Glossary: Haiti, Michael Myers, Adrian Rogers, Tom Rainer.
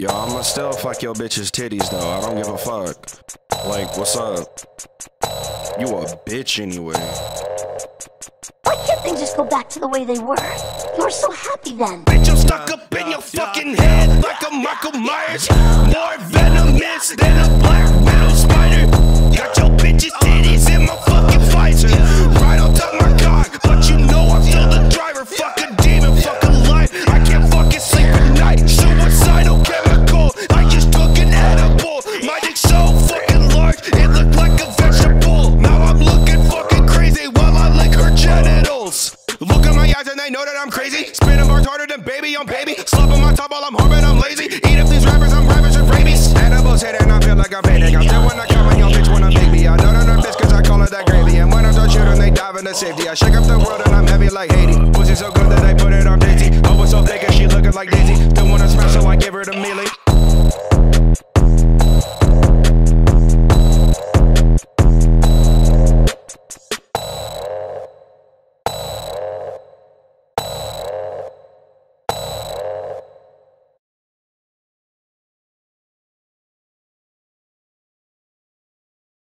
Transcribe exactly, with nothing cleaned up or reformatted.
Yo, I'ma still fuck your bitch's titties, though. I don't give a fuck. Like, what's up? You a bitch anyway. Why can't they just go back to the way they were? You were so happy then. Bitch, I'm stuck up in your fucking head like a Michael Myers. More venomous than a black widow spider. Got your bitch's titties in my fucking visor. Right on top my cock, but you know I'm still the driver. Fuck a demon, fuck a lion. I can't fucking sleep at night. Suicidal chemical, I just took an edible. My dick's so fucking large, it looked like a vegetable. Now I'm looking fucking crazy while I lick her genitals. Look at my eyes and they know that I'm crazy. Spinning bars harder than baby on baby. Slap on my top while I'm harming, I'm lazy. Eat up these rappers, I'm ravishing rabies. Animals hit and I feel like I'm painting. I'm still when I count my young bitch when I'm baby. I don't know her bitch cause I call her that gravy. And when I start shooting, they dive into safety. I shake up the world and I'm heavy like Haiti. Pussy so good that they put it on Daisy. I was so thick and she looking like Daisy. Don't wanna smash so I give her the mealy.